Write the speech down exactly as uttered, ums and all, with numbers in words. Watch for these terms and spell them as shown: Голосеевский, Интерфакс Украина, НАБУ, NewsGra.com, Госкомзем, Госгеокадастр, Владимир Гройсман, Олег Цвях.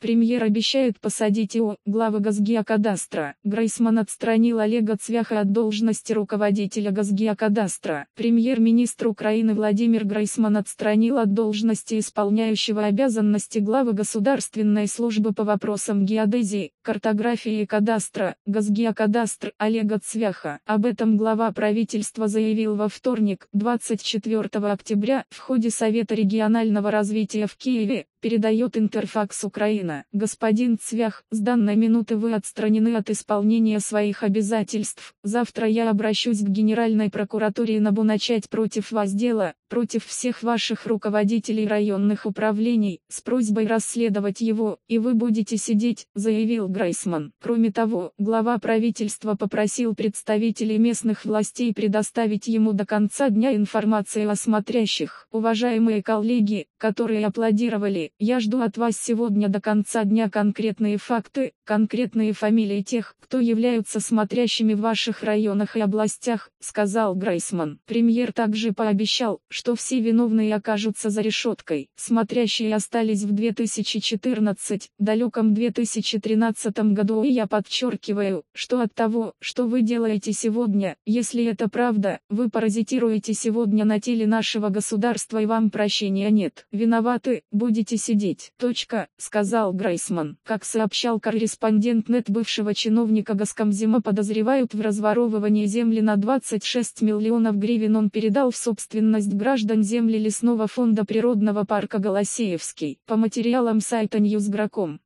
Премьер обещает посадить ИО. Глава Госгеокадастра. Гройсман отстранил Олега Цвяха от должности руководителя Госгеокадастра. Премьер-министр Украины Владимир Гройсман отстранил от должности исполняющего обязанности главы Государственной службы по вопросам геодезии, картографии и кадастра, Госгеокадастр, Олега Цвяха. Об этом глава правительства заявил во вторник, двадцать четвёртого октября, в ходе Совета регионального развития в Киеве, передает Интерфакс Украина. Господин Цвях, с данной минуты вы отстранены от исполнения своих обязательств. Завтра я обращусь к Генеральной прокуратуре и НАБУ начать против вас дело, против всех ваших руководителей районных управлений, с просьбой расследовать его, и вы будете сидеть, заявил Гройсман. Кроме того, глава правительства попросил представителей местных властей предоставить ему до конца дня информацию о смотрящих. Уважаемые коллеги, которые аплодировали, я жду от вас сегодня до конца дня конкретные факты, конкретные фамилии тех, кто являются смотрящими в ваших районах и областях, сказал Гройсман. Премьер также пообещал, что все виновные окажутся за решеткой. Смотрящие остались в две тысячи четырнадцатом, далеком две тысячи тринадцатом году, и я подчеркиваю, что от того, что вы делаете сегодня, если это правда, вы паразитируете сегодня на теле нашего государства и вам прощения нет. Виноваты, будете сидеть. Точка, сказал Гройсман. Как сообщал корреспондент НЕТ, бывшего чиновника Госкомзема подозревают в разворовывании земли на двадцать шесть миллионов гривен. Он передал в собственность граждан земли лесного фонда природного парка Голосеевский. По материалам сайта ньюс гра точка ком.